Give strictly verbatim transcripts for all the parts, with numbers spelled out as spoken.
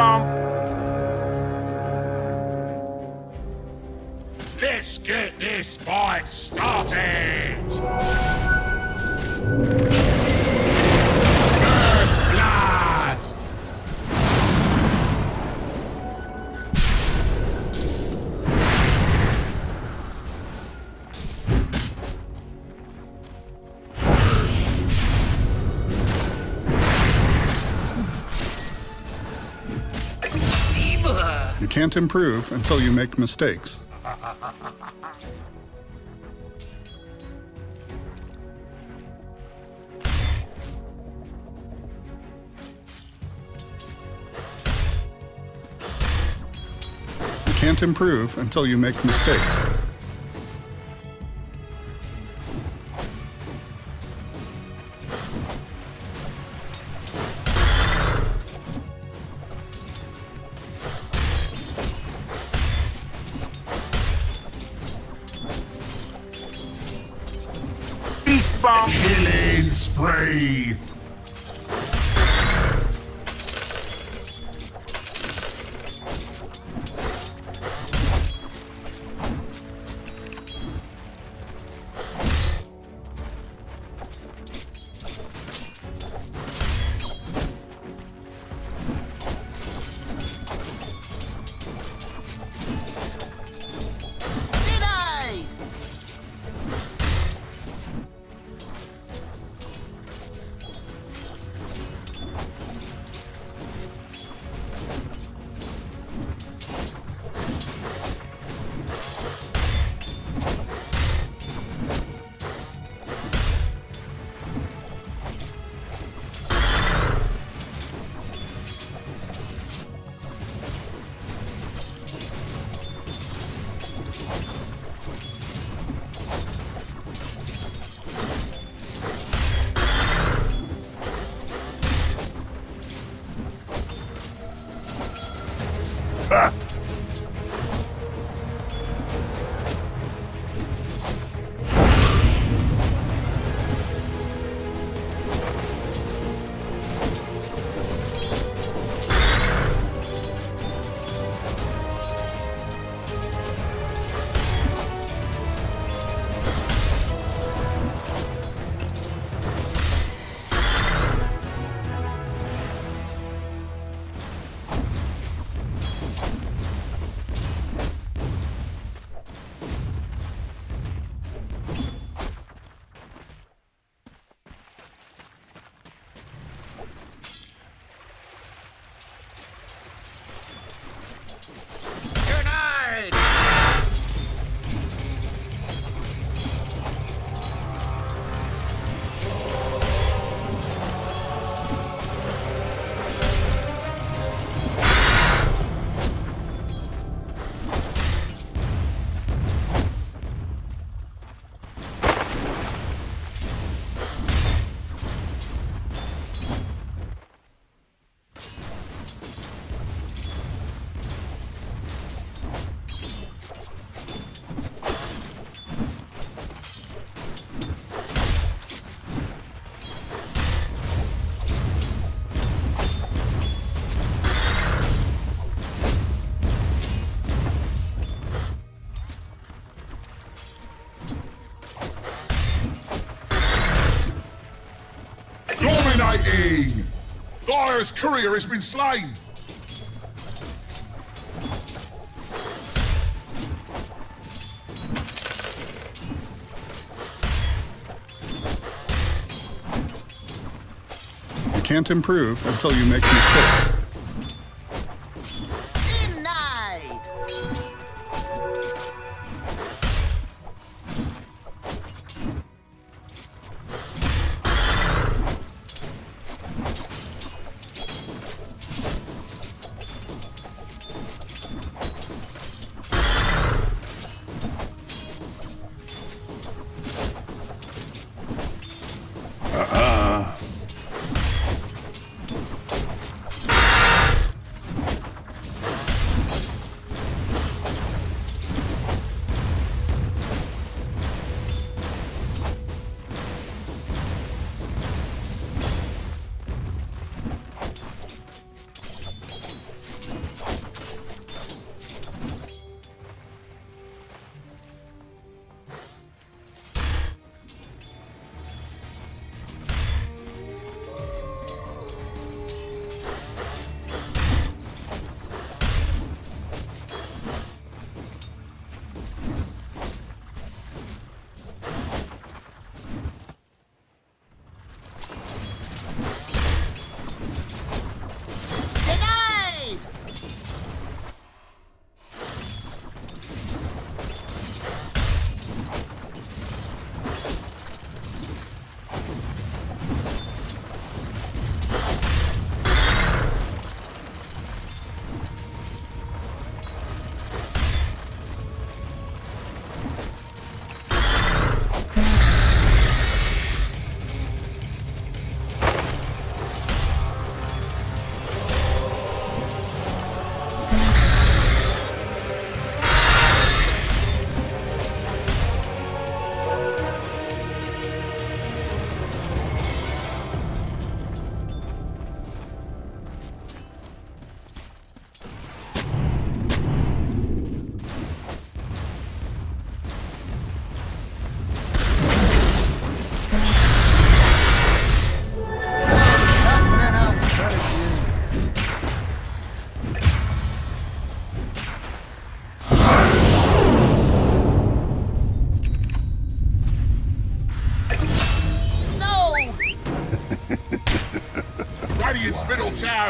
bump. Let's get this fight started. First blood. You can't improve until you make mistakes. Can't improve until you make mistakes. Beast bomb killing spree. Dyer's courier has been slain! You can't improve until you make mistakes. Ah!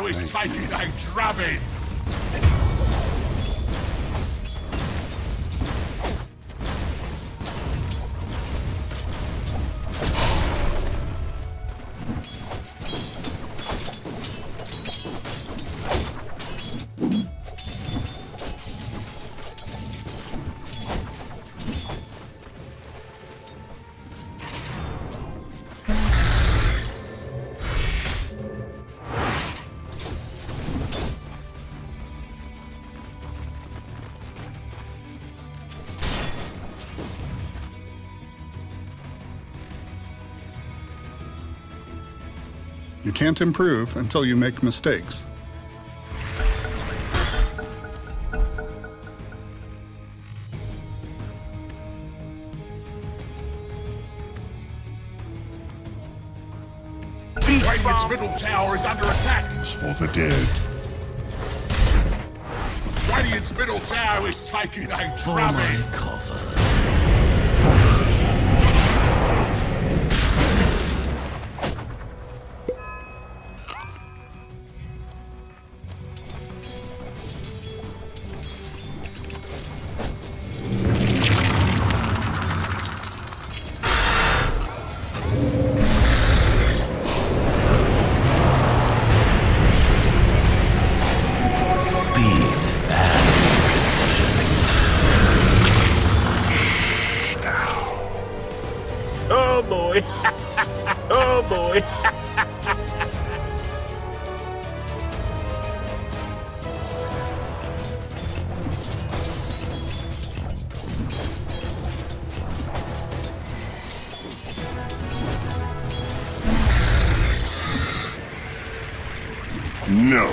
I was Thank taking you. a drubbing. You can't improve until you make mistakes. Wayward's middle tower is under attack. It's for the dead. Radiant's middle tower is taking a drubbing. No.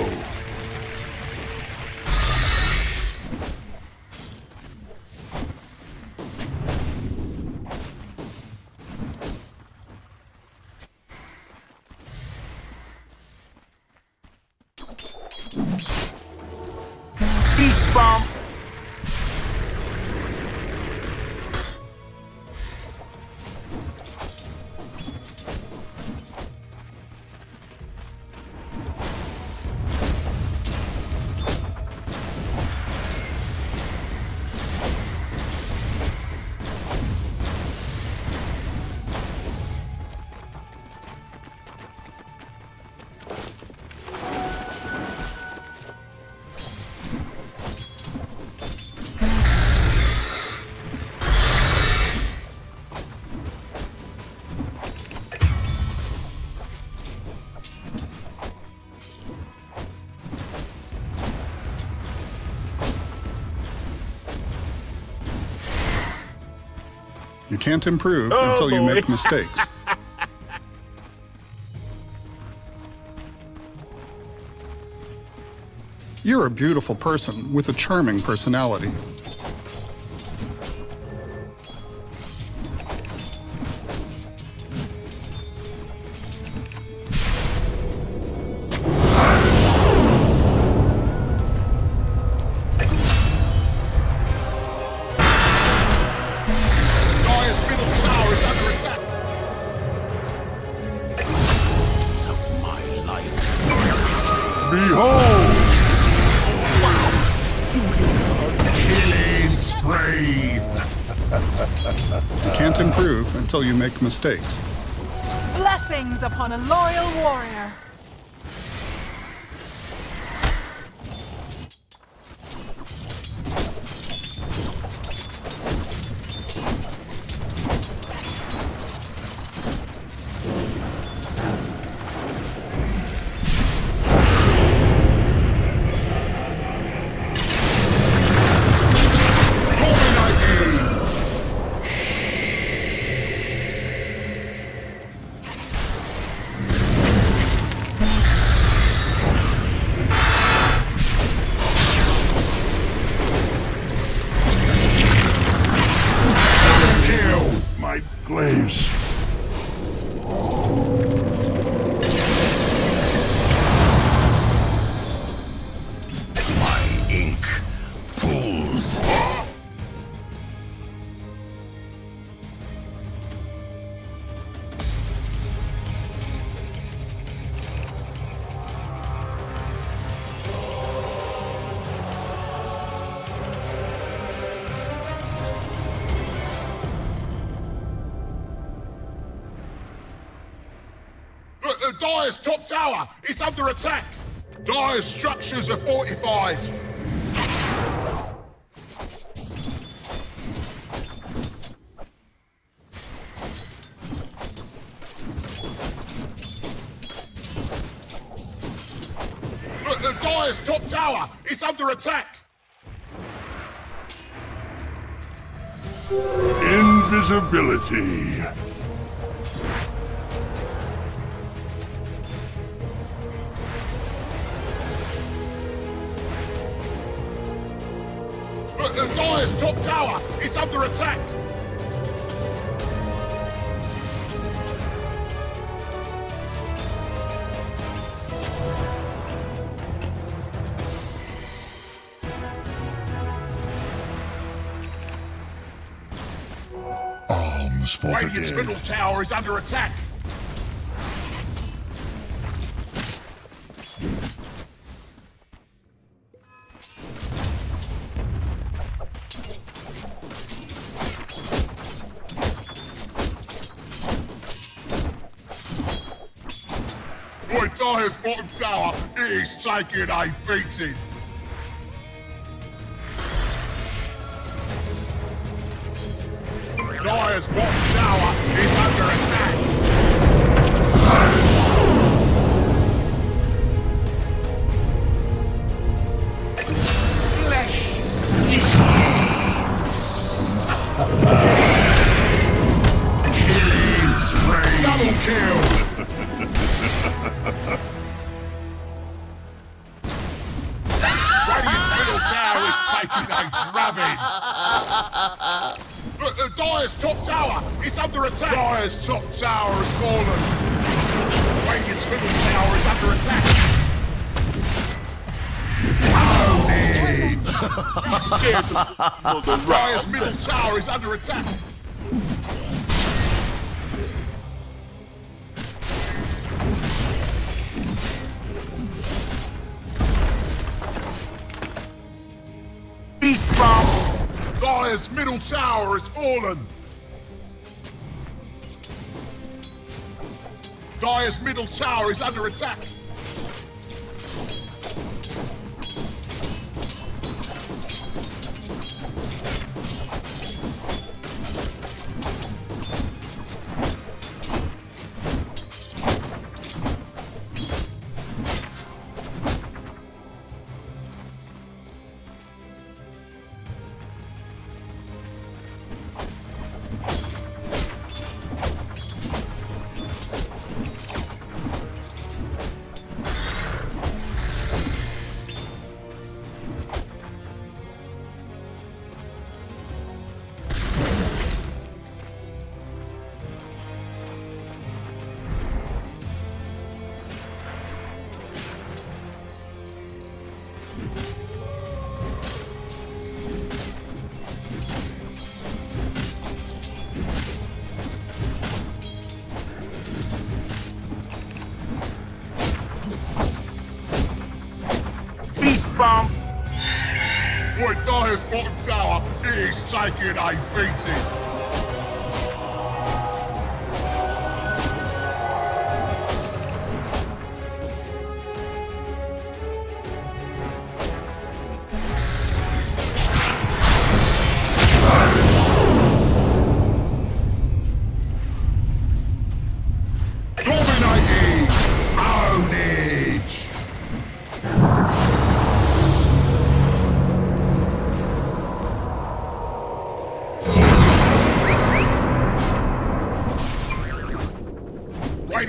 You can't improve oh, until you boy. make mistakes. You're a beautiful person with a charming personality. Until you make mistakes. Blessings upon a loyal warrior. Dire's top tower is under attack. Dire's structures are fortified. Look, the Dire's top tower is under attack. Invisibility. Look, the Dire's top tower is under attack. Radiant's middle tower is under attack. Boy, Dire's bottom tower is taking a beating. Dire's bottom tower is under attack. Flesh is killing spree. Double kill. Radiant's middle tower is taking a drubbing. Look, the Dire's top tower is under attack. Dire's top tower has fallen. Radiant's middle tower is under attack. Oh, the Dire's middle tower is under attack. Beast bomb. Dire's middle tower has fallen. Dire's middle tower is under attack. Bomb. Boy, Dire's bottom tower is taking a beating.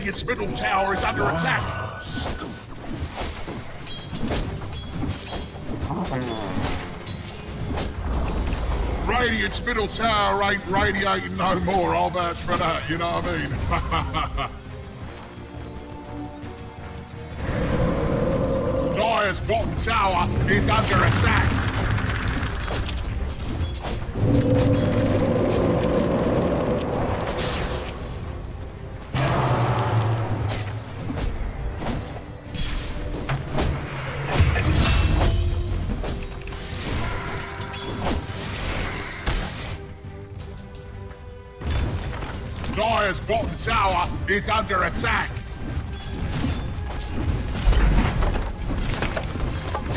Radiant's middle tower is under attack. Radiant's middle tower ain't radiating no more. I'll vouch for that, you know what I mean? Dire's bottom tower is under attack. Dire's bottom tower is under attack.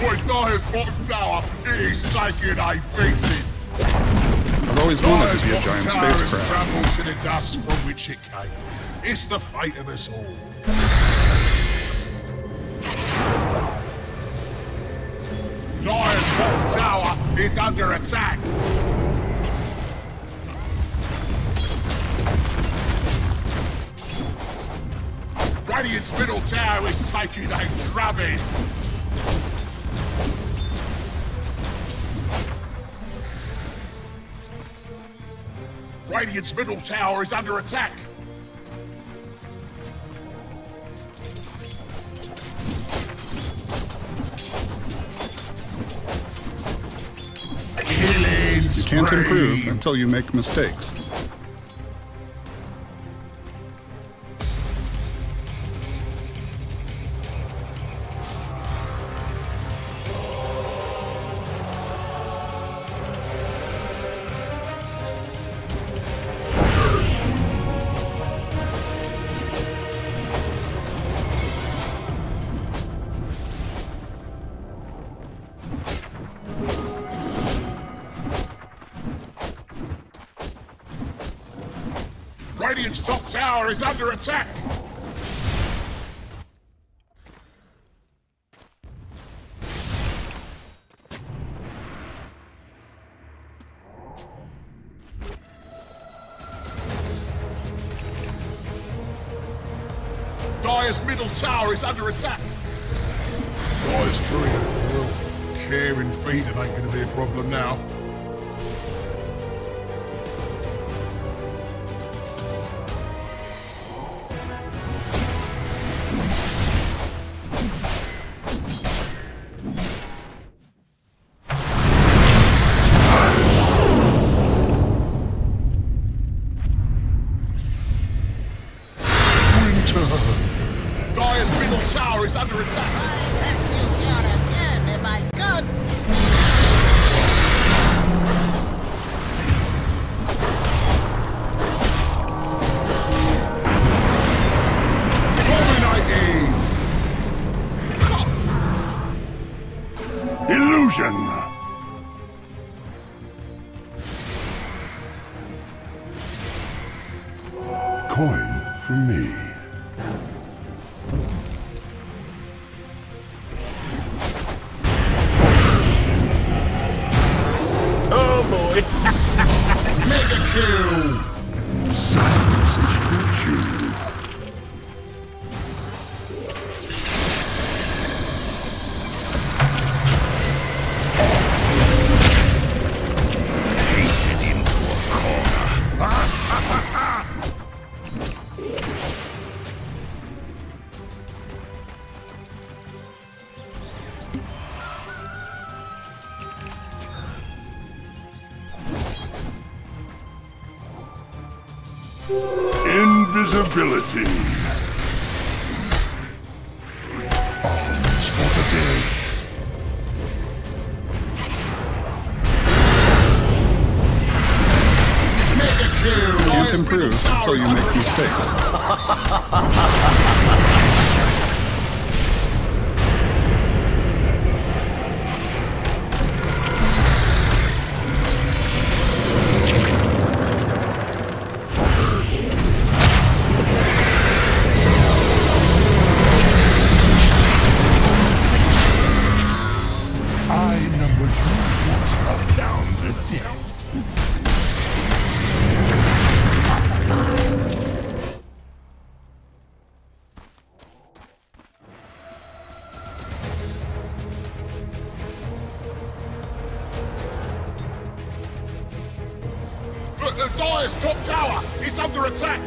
point now his bottom tower is taken a beating. I've always wanted to be a giant spacecraft. Travelled to the dust from which it came. It's the fate of us all. Dyer's bottom tower is under attack. Radiant's middle tower is taking a drubbing. Radiant's middle tower is under attack. Killing spree. You can't improve until you make mistakes. Radiant's top tower is under attack! Dyer's middle tower is under attack! Dyer's druid, well, care and feeding ain't gonna be a problem now. Coin from me. Oh boy. Mega kill. Silence is virtue. Painted into a corner. Invisibility. Alms for the dead. Mega kill. Can't improve until you make mistakes. Dyer's top tower is under attack!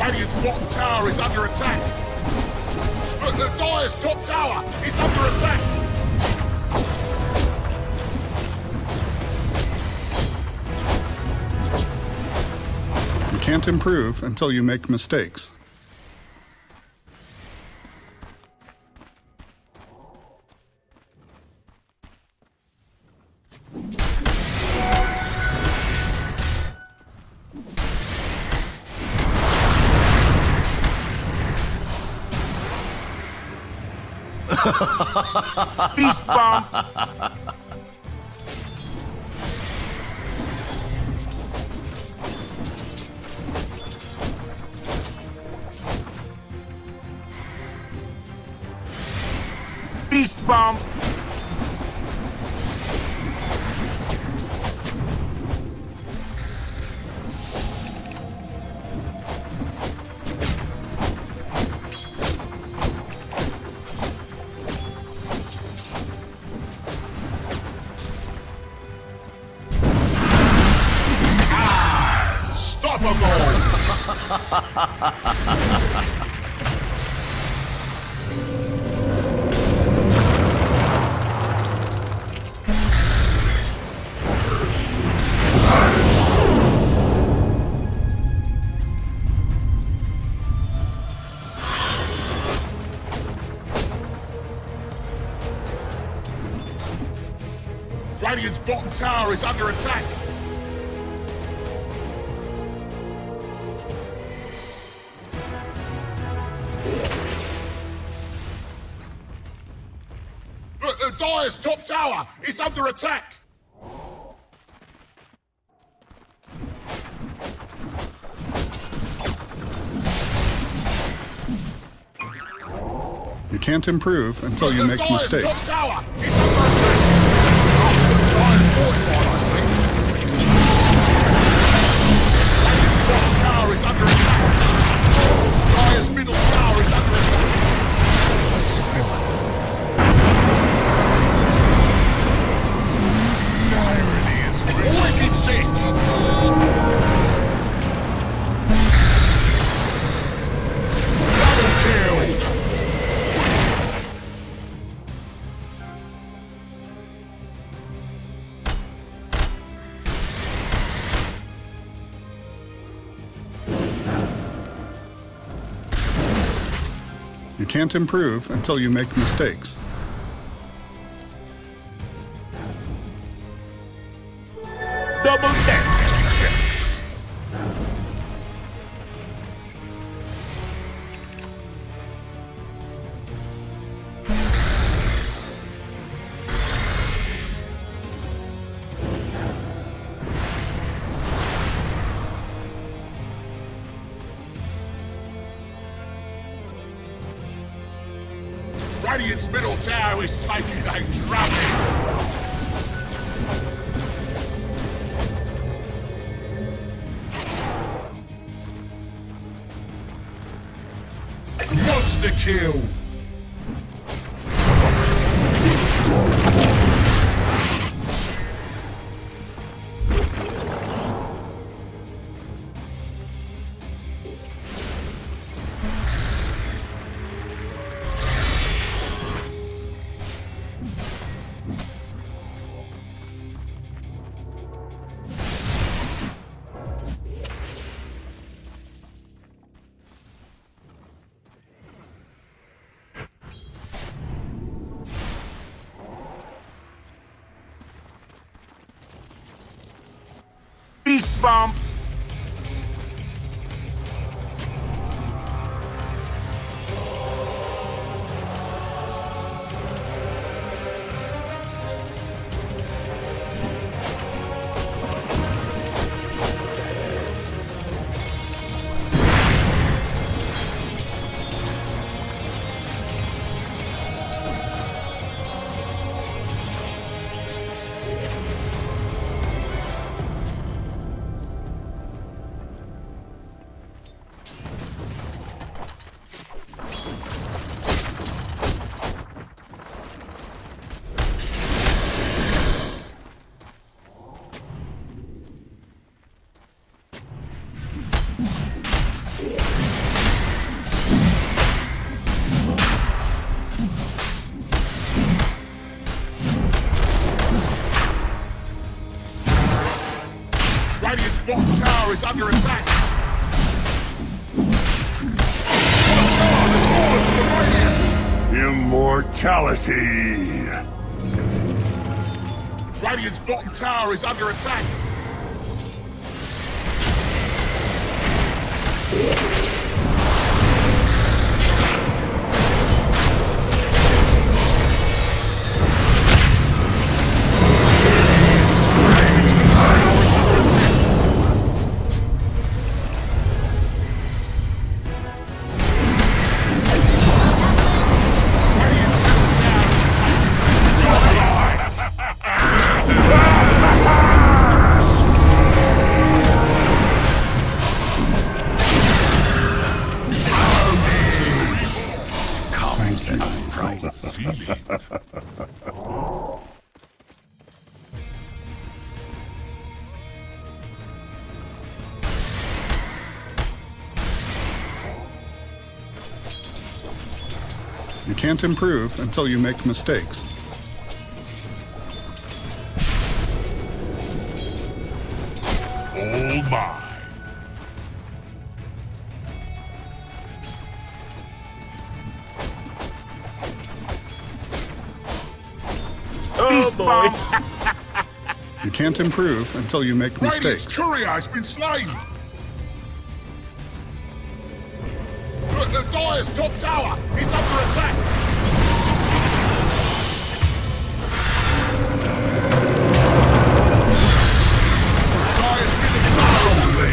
Radiant's bottom tower is under attack! But the Dyer's top tower is under attack! You can't improve until you make mistakes. Beast bomb. Beast bomb. Radiant's bottom tower is under attack. Dire's top tower is under attack. You can't improve until the, you make Dire's mistakes. Top tower is under attack. Dire's fortified, I think. Dire's bottom tower is under attack. Dire's middle tower is under attack. Wicked sick! Double kill! You can't improve until you make mistakes. Radiant's middle tower is taking a drubbing. Monster kill. Bomb. Is under attack. Immortality. Radiant's bottom tower is under attack. can't improve until you make mistakes. Oh my! Oh boy! You can't improve until you make mistakes. Radiant's courier has been slain! The Dyer's top tower is under attack! Oh boy.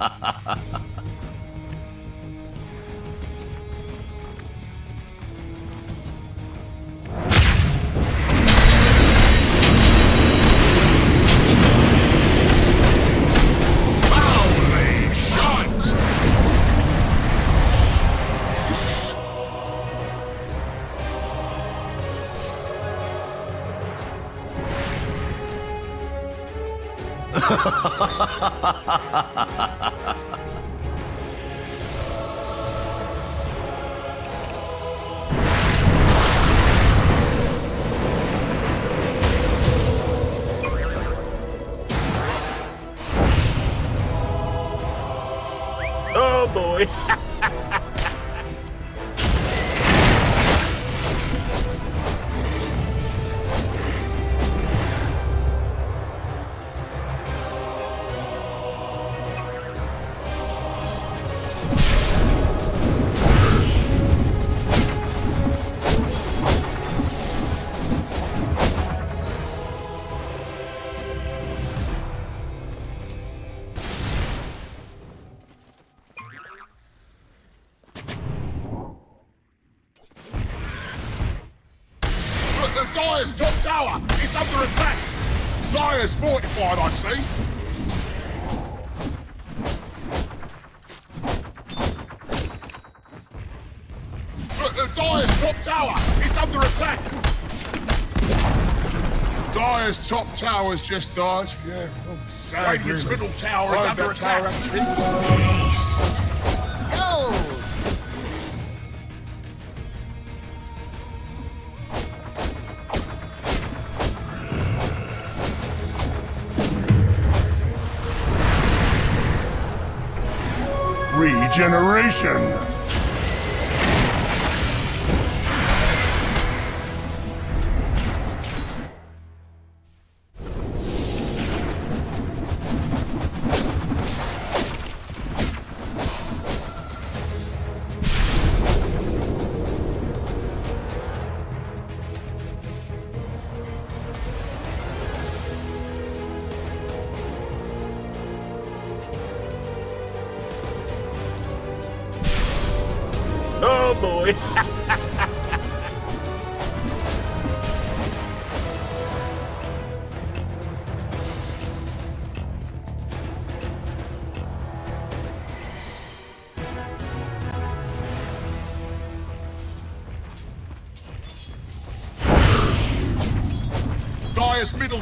Dyer's top tower is under attack. Dyer's fortified, I see. But the Dyer's top tower is under attack. Dyer's top tower has just died. Yeah. Oh, Radiant's middle tower is oh, under attack. Go! Regeneration. Oh boy. Dyer's middle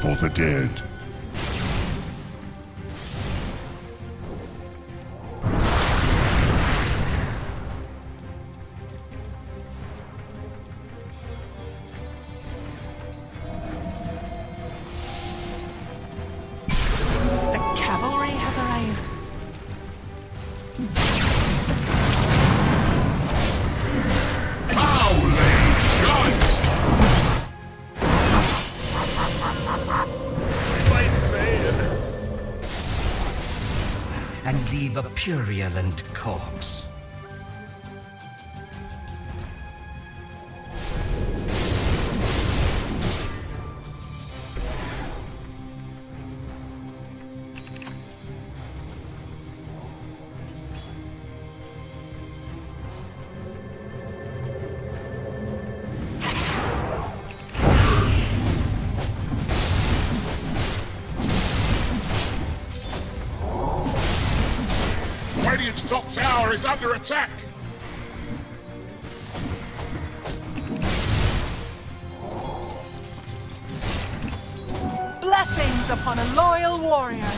For the dead. The cavalry has arrived. And leave a purulent corpse. Radiant's top tower is under attack! Blessings upon a loyal warrior!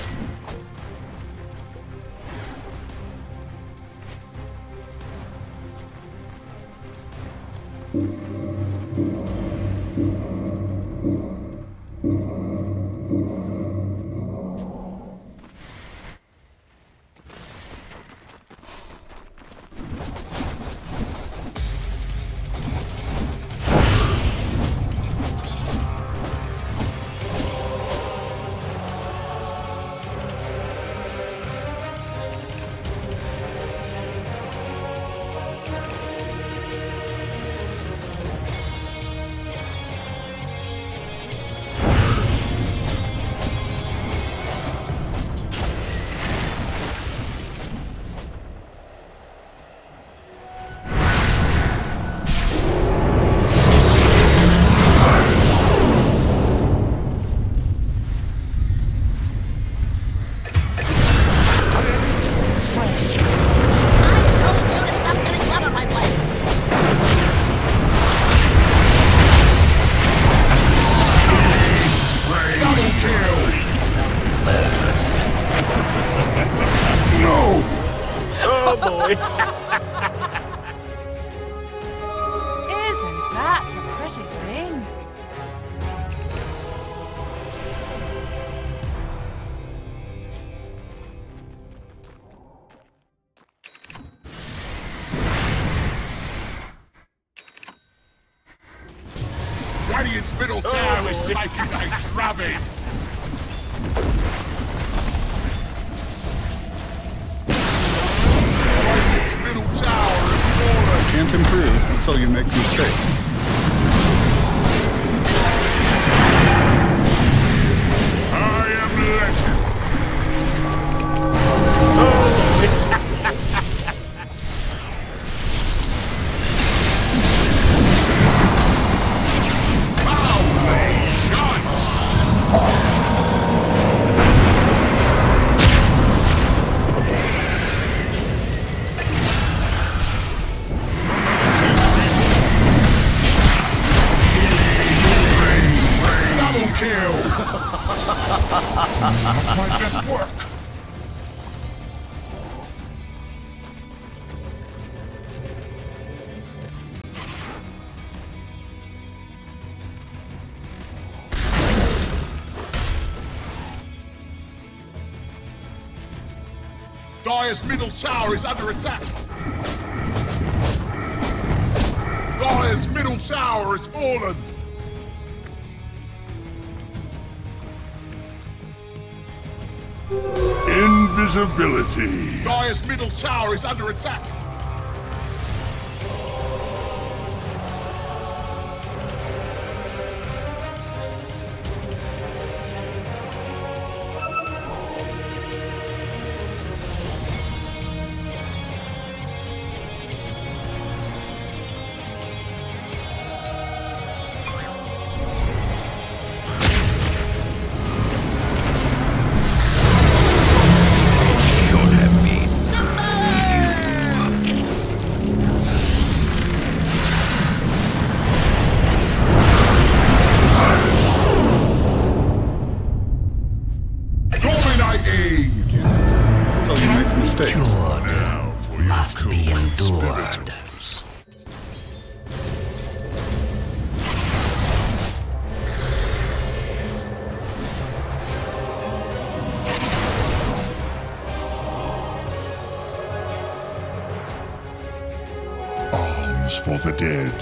Radiant's middle tower oh. is taking a drubbing! Radiant's middle tower is fallen! Can't improve until you make mistakes. Dire's middle tower is under attack. Dire's middle tower is fallen. Invisibility. Dire's middle tower is under attack. For the dead.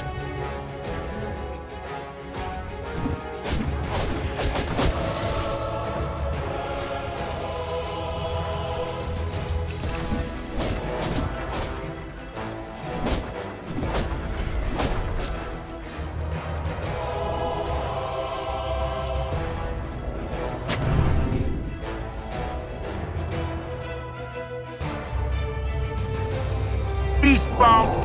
Beastbound!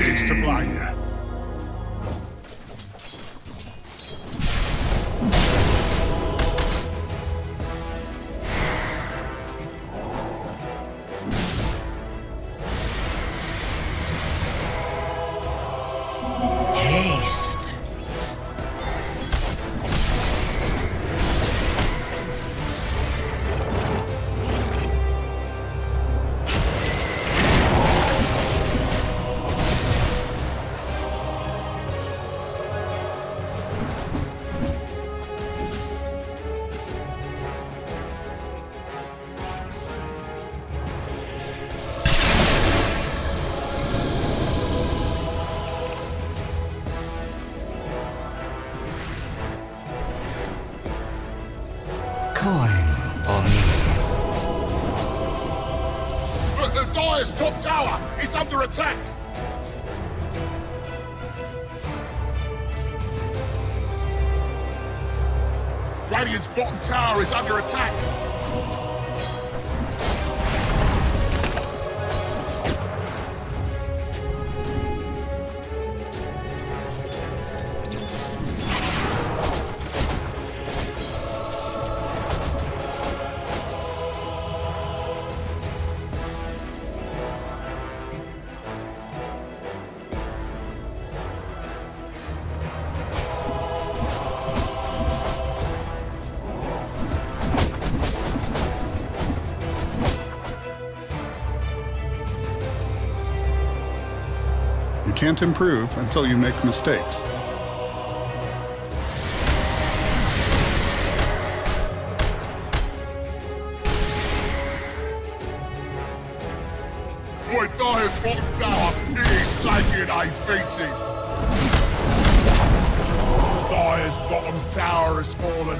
needs to blind you. Coin for me. Look, the Dyer's top tower is under attack. Radiant's bottom tower is under attack. You can't improve until you make mistakes. Boy, Dyer's bottom tower is taking a beating. Dyer's bottom tower has fallen.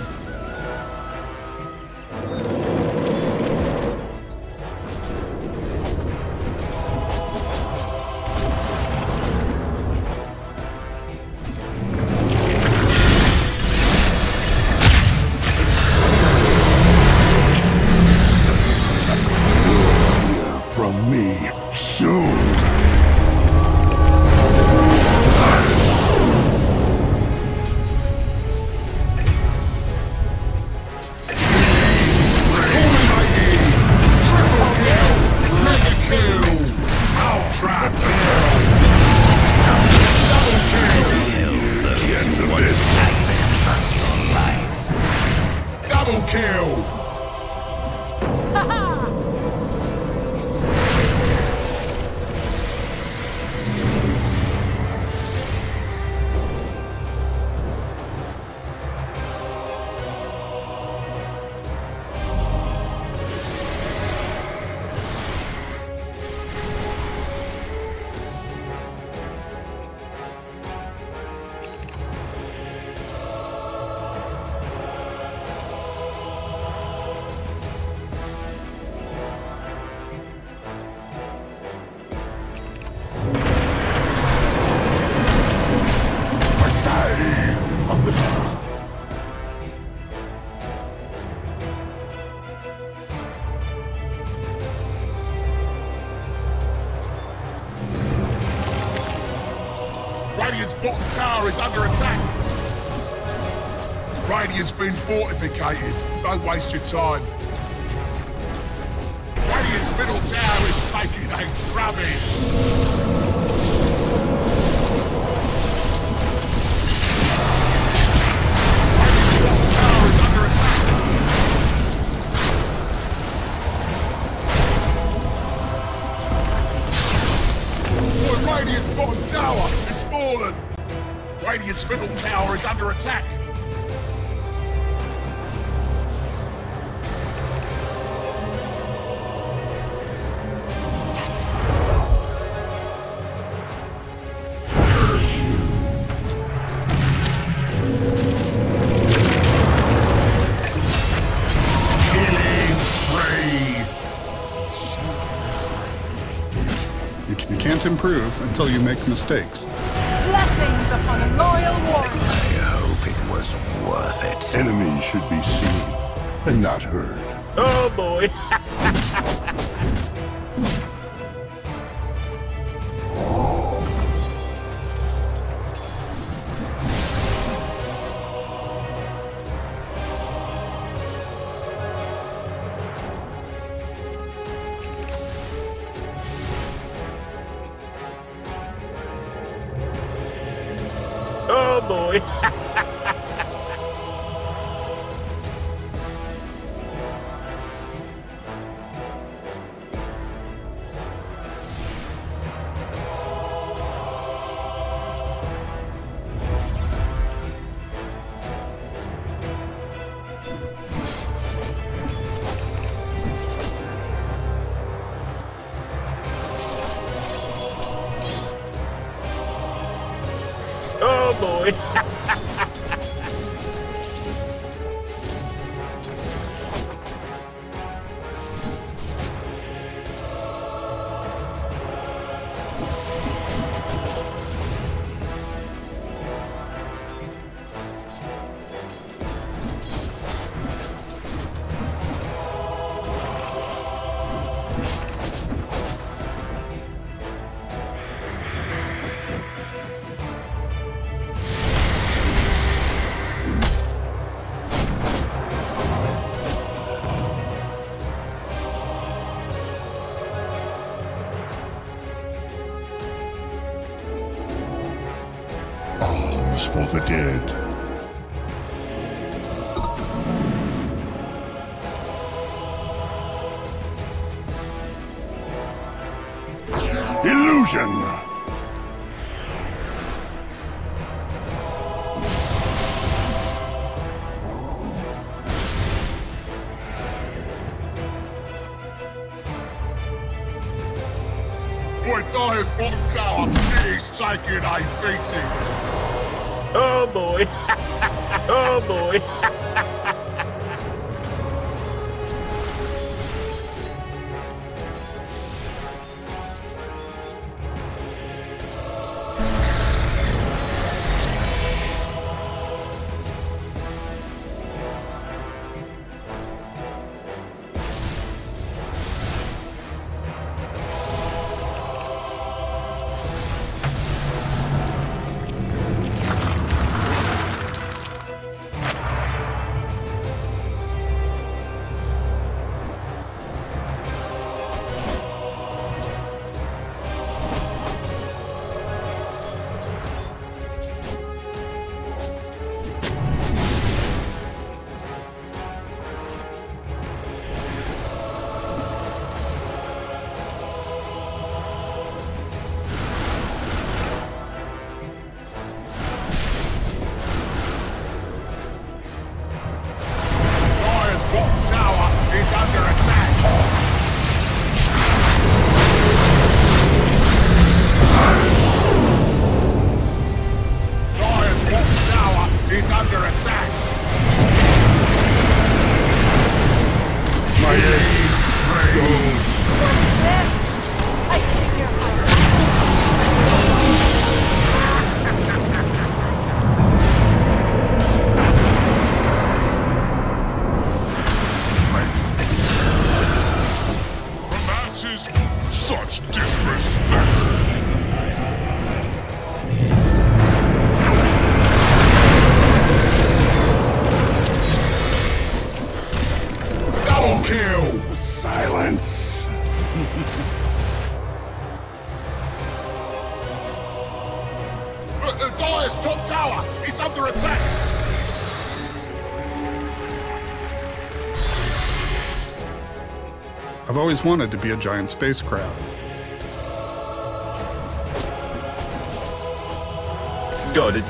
Radiant's bottom tower is under attack. Radiant's been fortificated. Don't waste your time. Radiant's middle tower is taking a drubbing. Radiant's bottom tower is fallen. Radiant's middle tower is under attack. You can't improve until you make mistakes. Blessings upon a loyal warrior. I hope it was worth it. Enemies should be seen and not heard. Oh boy. Oh. boy. Boy. For the dead. Illusion. Boy, that is one tower. He's taking a beating. Oh boy! Oh boy! Such disrespect! Double kill! Silence! But the Dyer's top tower is under attack! I've always wanted to be a giant spacecraft. Got it.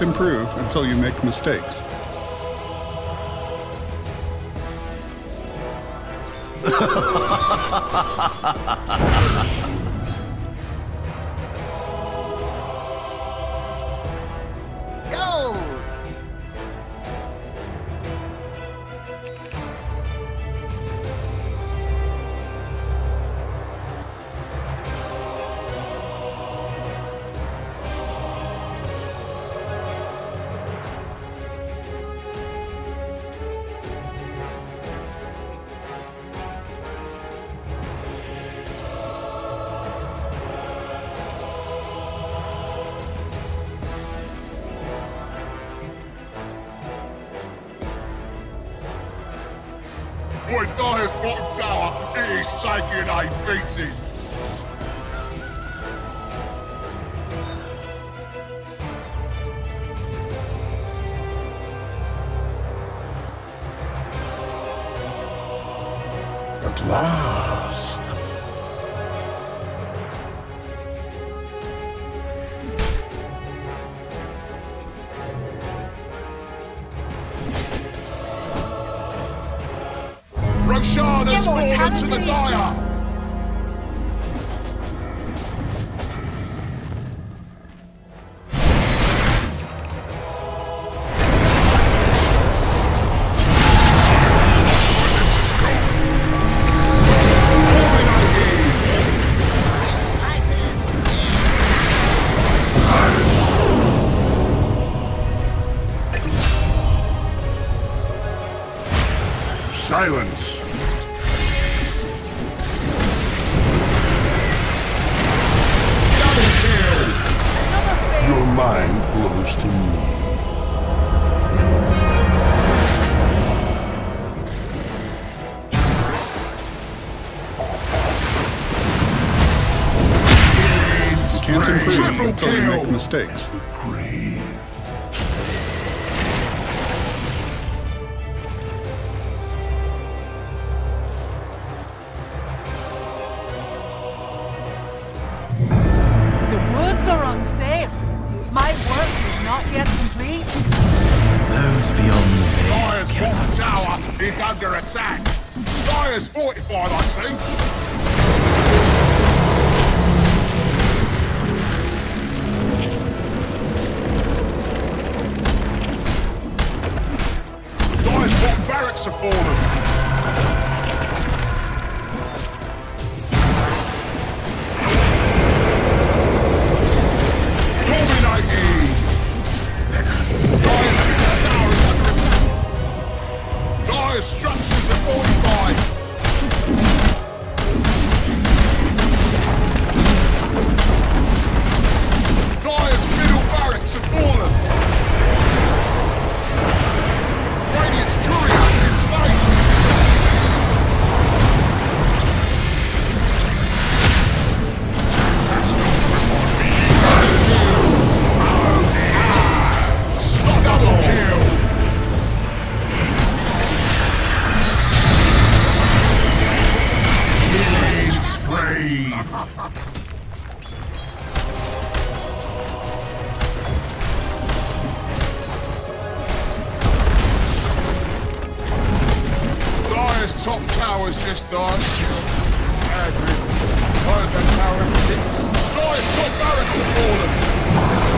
can't improve until you make mistakes. Boy, thought his bottom tower is shaking, I beat him. At last. Roshar has fallen into the dire! Silence! Your mind flows to me. Can't improve until you make mistakes. The grave. The woods are unsafe. My work is not yet complete. Those beyond the veil cannot tower is under attack. Dyer's fortified, I see. Dyer's bottom barracks have fallen. Structures are fortified. Dyer's middle barracks have fallen. Radiant's couriers has been slain. Double kill. Dyer's top tower's just died. Heard that tower in the pits. Dyer's top barracks have fallen.